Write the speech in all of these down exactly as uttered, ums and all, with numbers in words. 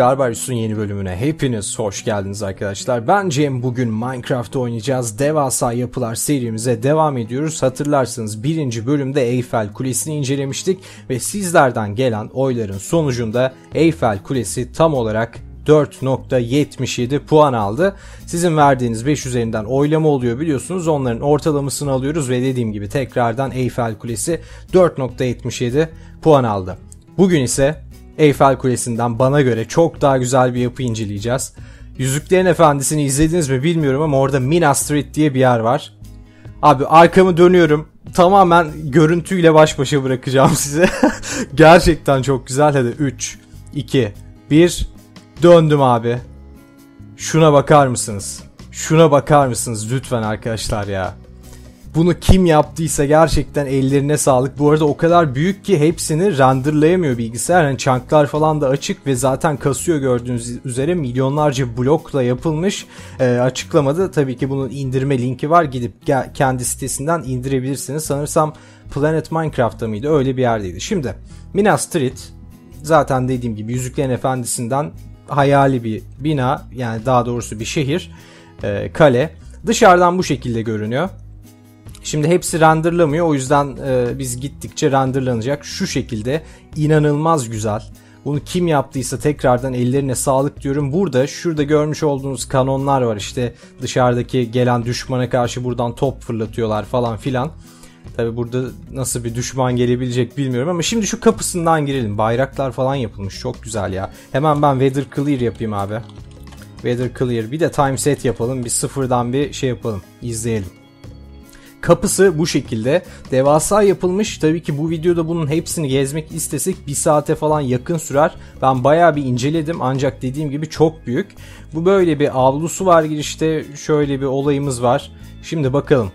Garbarius'un yeni bölümüne hepiniz hoş geldiniz arkadaşlar. Ben Cem, bugün Minecraft oynayacağız. Devasa yapılar serimize devam ediyoruz. Hatırlarsınız birinci bölümde Eyfel Kulesi'ni incelemiştik ve sizlerden gelen oyların sonucunda Eyfel Kulesi tam olarak dört nokta yetmiş yedi puan aldı. Sizin verdiğiniz beş üzerinden oylama oluyor biliyorsunuz. Onların ortalamasını alıyoruz ve dediğim gibi tekrardan Eyfel Kulesi dört nokta yetmiş yedi puan aldı. Bugün ise Eyfel Kulesi'nden bana göre çok daha güzel bir yapı inceleyeceğiz. Yüzüklerin Efendisi'ni izlediniz mi bilmiyorum ama orada Minas Tirith diye bir yer var. Abi arkamı dönüyorum. Tamamen görüntüyle baş başa bırakacağım size. Gerçekten çok güzel. Hadi üç, iki, bir. Döndüm abi. Şuna bakar mısınız? Şuna bakar mısınız lütfen arkadaşlar ya. Bunu kim yaptıysa gerçekten ellerine sağlık. Bu arada o kadar büyük ki hepsini renderlayamıyor bilgisayar. Yani çanklar falan da açık ve zaten kasıyor, gördüğünüz üzere milyonlarca blokla yapılmış. Ee, açıklamada tabii ki bunun indirme linki var. Gidip ge- kendi sitesinden indirebilirsiniz. Sanırsam Planet Minecraft'ta mıydı? Öyle bir yerdeydi. Şimdi Minas Tirith zaten dediğim gibi Yüzüklerin Efendisi'nden hayali bir bina, yani daha doğrusu bir şehir, e, kale. Dışarıdan bu şekilde görünüyor. Şimdi hepsi renderlamıyor, o yüzden e, biz gittikçe renderlanacak. Şu şekilde inanılmaz güzel. Bunu kim yaptıysa tekrardan ellerine sağlık diyorum. Burada şurada görmüş olduğunuz kanonlar var, işte dışarıdaki gelen düşmana karşı buradan top fırlatıyorlar falan filan. Tabi burada nasıl bir düşman gelebilecek bilmiyorum ama şimdi şu kapısından girelim. Bayraklar falan yapılmış, çok güzel ya. Hemen ben weather clear yapayım abi. Weather clear, bir de time set yapalım, bir sıfırdan bir şey yapalım, izleyelim. Kapısı bu şekilde devasa yapılmış. Tabii ki bu videoda bunun hepsini gezmek istesek bir saate falan yakın sürer. Ben bayağı bir inceledim ancak dediğim gibi çok büyük. Bu böyle bir avlusu var girişte, şöyle bir olayımız var. Şimdi bakalım.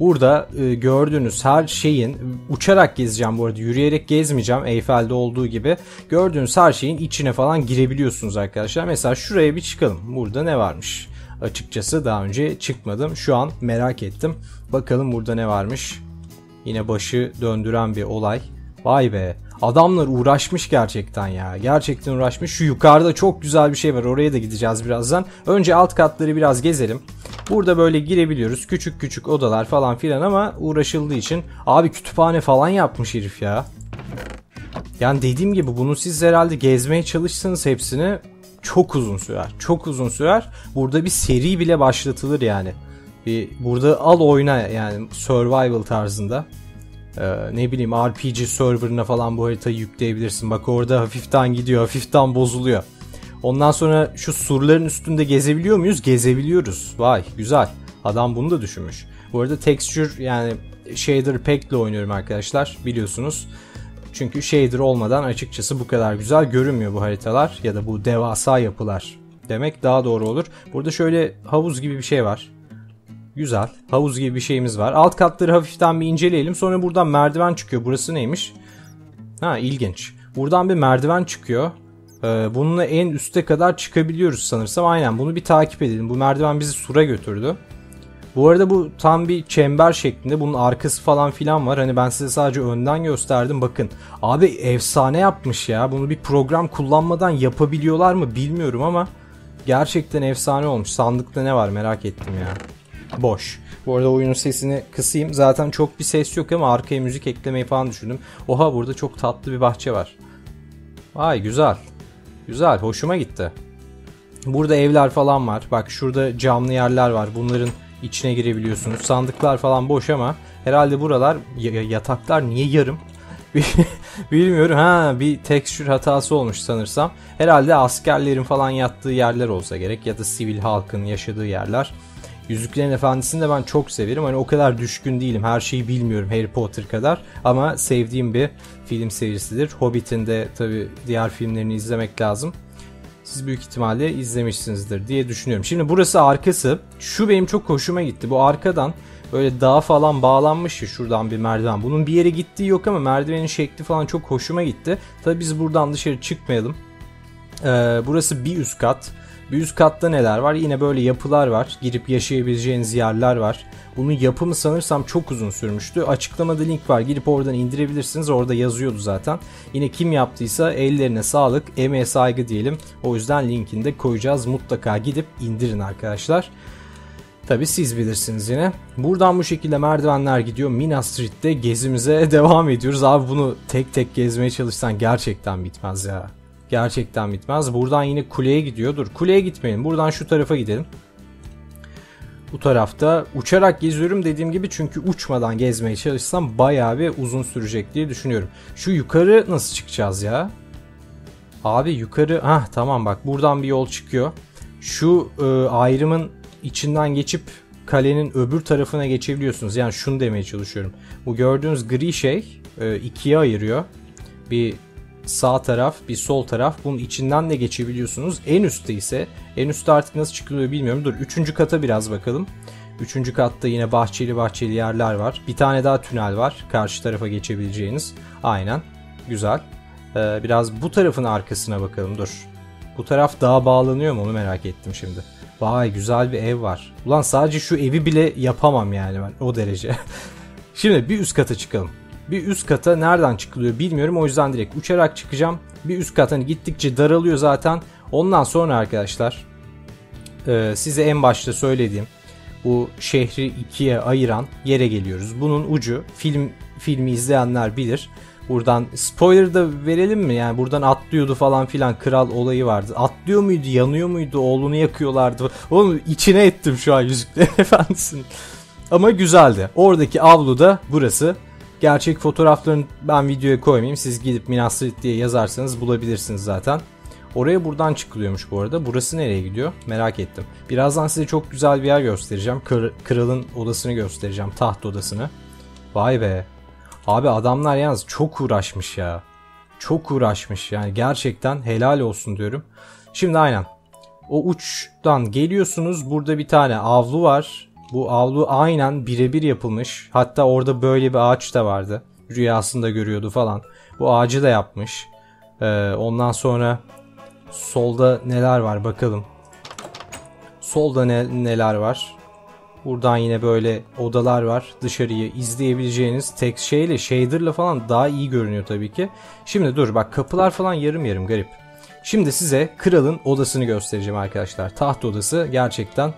Burada e, gördüğünüz her şeyin, uçarak gezeceğim bu arada, yürüyerek gezmeyeceğim Eyfel'de olduğu gibi. Gördüğünüz her şeyin içine falan girebiliyorsunuz arkadaşlar. Mesela şuraya bir çıkalım. Burada ne varmış? Açıkçası daha önce çıkmadım. Şu an merak ettim. Bakalım burada ne varmış? Yine başı döndüren bir olay. Vay be. Adamlar uğraşmış gerçekten ya. Gerçekten uğraşmış. Şu yukarıda çok güzel bir şey var. Oraya da gideceğiz birazdan. Önce alt katları biraz gezelim. Burada böyle girebiliyoruz. Küçük küçük odalar falan filan ama uğraşıldığı için. Abi kütüphane falan yapmış herif ya. Yani dediğim gibi bunu siz herhalde gezmeye çalışsanız hepsini çok uzun sürer. Çok uzun sürer. Burada bir seri bile başlatılır yani. Bir burada al oyna yani, survival tarzında. Ee, ne bileyim R P G serverına falan bu haritayı yükleyebilirsin. Bak orada hafiften gidiyor, hafiften bozuluyor. Ondan sonra şu surların üstünde gezebiliyor muyuz? Gezebiliyoruz. Vay güzel. Adam bunu da düşünmüş. Bu arada texture, yani shader pack ile oynuyorum arkadaşlar biliyorsunuz. Çünkü shader olmadan açıkçası bu kadar güzel görünmüyor bu haritalar ya da bu devasa yapılar demek daha doğru olur. Burada şöyle havuz gibi bir şey var. Güzel. Havuz gibi bir şeyimiz var. Alt katları hafiften bir inceleyelim. Sonra buradan merdiven çıkıyor. Burası neymiş? Ha, ilginç. Buradan bir merdiven çıkıyor. Ee, bununla en üste kadar çıkabiliyoruz sanırsam. Aynen, bunu bir takip edelim. Bu merdiven bizi sura götürdü. Bu arada bu tam bir çember şeklinde. Bunun arkası falan filan var. Hani ben size sadece önden gösterdim. Bakın. Abi efsane yapmış ya. Bunu bir program kullanmadan yapabiliyorlar mı bilmiyorum ama gerçekten efsane olmuş. Sandıkta ne var merak ettim ya. Boş. Bu arada oyunun sesini kısayım. Zaten çok bir ses yok ama arkaya müzik eklemeyi falan düşündüm. Oha, burada çok tatlı bir bahçe var. Vay güzel. Güzel. Hoşuma gitti. Burada evler falan var. Bak şurada camlı yerler var. Bunların içine girebiliyorsunuz. Sandıklar falan boş ama herhalde buralar yataklar niye yarım? Bilmiyorum. Ha, bir tekstür hatası olmuş sanırsam. Herhalde askerlerin falan yattığı yerler olsa gerek ya da sivil halkın yaşadığı yerler. Yüzüklerin Efendisi'ni de ben çok severim. Hani o kadar düşkün değilim. Her şeyi bilmiyorum Harry Potter kadar. Ama sevdiğim bir film serisidir. Hobbit'in de tabii diğer filmlerini izlemek lazım. Siz büyük ihtimalle izlemişsinizdir diye düşünüyorum. Şimdi burası arkası. Şu benim çok hoşuma gitti. Bu arkadan böyle dağa falan bağlanmış ya, şuradan bir merdiven. Bunun bir yere gittiği yok ama merdivenin şekli falan çok hoşuma gitti. Tabii biz buradan dışarı çıkmayalım. Ee, burası bir üst kat. Bir üst katta neler var? Yine böyle yapılar var. Girip yaşayabileceğiniz yerler var. Bunun yapımı sanırsam çok uzun sürmüştü. Açıklamada link var. Girip oradan indirebilirsiniz. Orada yazıyordu zaten. Yine kim yaptıysa ellerine sağlık, emeğe saygı diyelim. O yüzden linkini de koyacağız. Mutlaka gidip indirin arkadaşlar. Tabi siz bilirsiniz yine. Buradan bu şekilde merdivenler gidiyor. Minas Tirith'te gezimize devam ediyoruz. Abi bunu tek tek gezmeye çalışsan gerçekten bitmez ya. Gerçekten bitmez. Buradan yine kuleye gidiyor. Dur, kuleye gitmeyelim. Buradan şu tarafa gidelim. Bu tarafta uçarak geziyorum dediğim gibi, çünkü uçmadan gezmeye çalışsam bayağı bir uzun sürecek diye düşünüyorum. Şu yukarı nasıl çıkacağız ya? Abi yukarı... Hah tamam, bak buradan bir yol çıkıyor. Şu e, ayrımın içinden geçip kalenin öbür tarafına geçebiliyorsunuz. Yani şunu demeye çalışıyorum. Bu gördüğünüz gri şey e, ikiye ayırıyor. Bir sağ taraf, bir sol taraf. Bunun içinden de geçebiliyorsunuz. En üstte ise, en üstte artık nasıl çıkılıyor bilmiyorum. Dur, üçüncü kata biraz bakalım. Üçüncü katta yine bahçeli bahçeli yerler var. Bir tane daha tünel var. Karşı tarafa geçebileceğiniz. Aynen. Güzel. Ee, biraz bu tarafın arkasına bakalım. Dur. Bu taraf dağa bağlanıyor mu? Onu merak ettim şimdi. Vay, güzel bir ev var. Ulan sadece şu evi bile yapamam yani ben. O derece. Şimdi bir üst kata çıkalım. Bir üst kata nereden çıkılıyor bilmiyorum. O yüzden direkt uçarak çıkacağım. Bir üst kata hani gittikçe daralıyor zaten. Ondan sonra arkadaşlar e, size en başta söylediğim bu şehri ikiye ayıran yere geliyoruz. Bunun ucu, film filmi izleyenler bilir. Buradan spoiler da verelim mi? Yani buradan atlıyordu falan filan. Kral olayı vardı. Atlıyor muydu? Yanıyor muydu? Oğlunu yakıyorlardı. Oğlum içine ettim şu an Yüzüklerin Efendisi'nin. Ama güzeldi. Oradaki avlu da burası. Gerçek fotoğraflarını ben videoya koymayayım. Siz gidip Minas Tirith diye yazarsanız bulabilirsiniz zaten. Oraya buradan çıkılıyormuş bu arada. Burası nereye gidiyor? Merak ettim. Birazdan size çok güzel bir yer göstereceğim. Kır, kralın odasını göstereceğim. Taht odasını. Vay be. Abi adamlar yalnız çok uğraşmış ya. Çok uğraşmış yani, gerçekten helal olsun diyorum. Şimdi aynen. O uçtan geliyorsunuz. Burada bir tane avlu var. Bu avlu aynen birebir yapılmış. Hatta orada böyle bir ağaç da vardı. Rüyasında görüyordu falan. Bu ağacı da yapmış. Ee, ondan sonra solda neler var bakalım. Solda ne, neler var. Buradan yine böyle odalar var. Dışarıyı izleyebileceğiniz tek şeyle, shader'la falan daha iyi görünüyor tabii ki. Şimdi dur bak, kapılar falan yarım yarım garip. Şimdi size kralın odasını göstereceğim arkadaşlar. Taht odası gerçekten...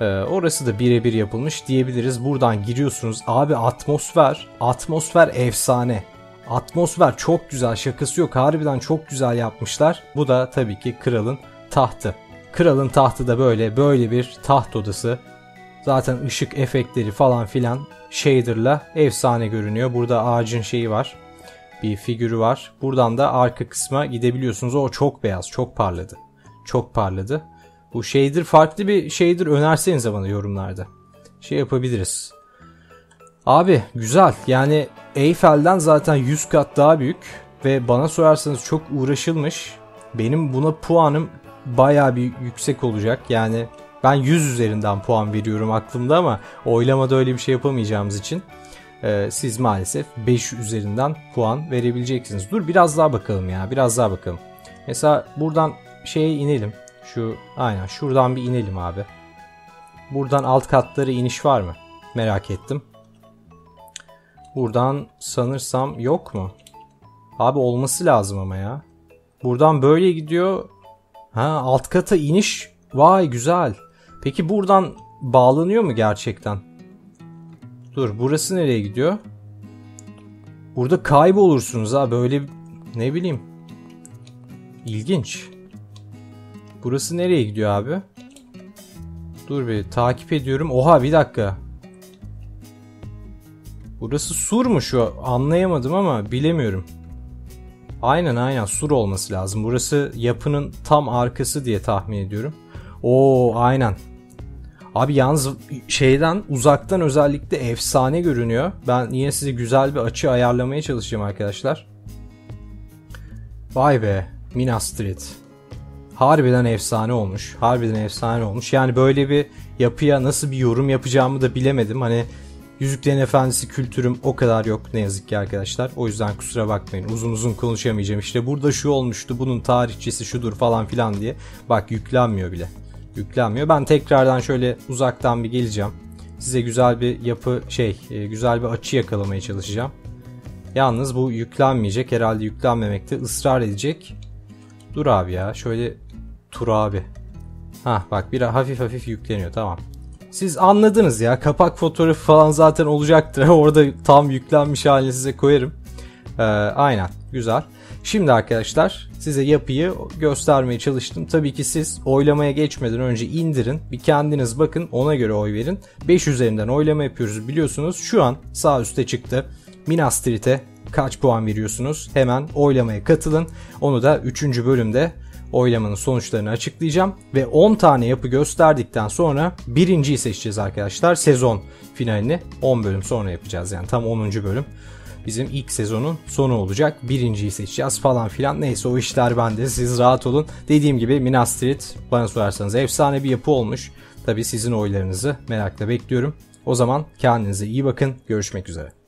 Ee, orası da birebir yapılmış diyebiliriz. Buradan giriyorsunuz. Abi atmosfer, atmosfer efsane. Atmosfer çok güzel, şakası yok. Harbiden çok güzel yapmışlar. Bu da tabii ki kralın tahtı. Kralın tahtı da böyle böyle bir taht odası. Zaten ışık efektleri falan filan shader'la efsane görünüyor. Burada ağacın şeyi var. Bir figürü var. Buradan da arka kısma gidebiliyorsunuz. O çok beyaz, çok parladı. Çok parladı. Bu shader, farklı bir shader önersenize bana yorumlarda. Şey yapabiliriz. Abi güzel. Yani Eyfel'den zaten yüz kat daha büyük. Ve bana sorarsanız çok uğraşılmış. Benim buna puanım bayağı bir yüksek olacak. Yani ben yüz üzerinden puan veriyorum aklımda ama oylamada öyle bir şey yapamayacağımız için. E, siz maalesef beş üzerinden puan verebileceksiniz. Dur biraz daha bakalım ya. Biraz daha bakalım. Mesela buradan şeye inelim. Şu aynen şuradan bir inelim abi. Buradan alt katlara iniş var mı? Merak ettim. Buradan sanırsam yok mu? Abi olması lazım ama ya. Buradan böyle gidiyor. Ha, alt kata iniş. Vay güzel. Peki buradan bağlanıyor mu gerçekten? Dur, burası nereye gidiyor? Burada kaybolursunuz ha böyle, ne bileyim. İlginç. Burası nereye gidiyor abi? Dur bir takip ediyorum. Oha bir dakika. Burası sur mu şu? Anlayamadım ama bilemiyorum. Aynen aynen sur olması lazım. Burası yapının tam arkası diye tahmin ediyorum. Oo aynen. Abi yalnız şeyden uzaktan özellikle efsane görünüyor. Ben yine size güzel bir açı ayarlamaya çalışacağım arkadaşlar. Vay be. Minas Tirith. Harbiden efsane olmuş. Harbiden efsane olmuş. Yani böyle bir yapıya nasıl bir yorum yapacağımı da bilemedim. Hani Yüzüklerin Efendisi kültürüm o kadar yok ne yazık ki arkadaşlar. O yüzden kusura bakmayın, uzun uzun konuşamayacağım. İşte burada şu olmuştu, bunun tarihçesi şudur falan filan diye. Bak yüklenmiyor bile. Yüklenmiyor. Ben tekrardan şöyle uzaktan bir geleceğim. Size güzel bir yapı şey, güzel bir açı yakalamaya çalışacağım. Yalnız bu yüklenmeyecek. Herhalde yüklenmemekte ısrar edecek. Dur abi ya. Şöyle tur abi. Hah bak bir hafif hafif yükleniyor. Tamam. Siz anladınız ya. Kapak fotoğrafı falan zaten olacaktır. Orada tam yüklenmiş halini size koyarım. Ee, aynen. Güzel. Şimdi arkadaşlar size yapıyı göstermeye çalıştım. Tabii ki siz oylamaya geçmeden önce indirin. Bir kendiniz bakın. Ona göre oy verin. beş üzerinden oylama yapıyoruz biliyorsunuz. Şu an sağ üste çıktı. Minas Tirith'e kaç puan veriyorsunuz? Hemen oylamaya katılın. Onu da üçüncü bölümde oylamanın sonuçlarını açıklayacağım. Ve on tane yapı gösterdikten sonra birinciyi seçeceğiz arkadaşlar. Sezon finalini on bölüm sonra yapacağız. Yani tam onuncu bölüm. Bizim ilk sezonun sonu olacak. Birinciyi seçeceğiz falan filan. Neyse o işler bende. Siz rahat olun. Dediğim gibi Minas Tirith bana sorarsanız efsane bir yapı olmuş. Tabii sizin oylarınızı merakla bekliyorum. O zaman kendinize iyi bakın. Görüşmek üzere.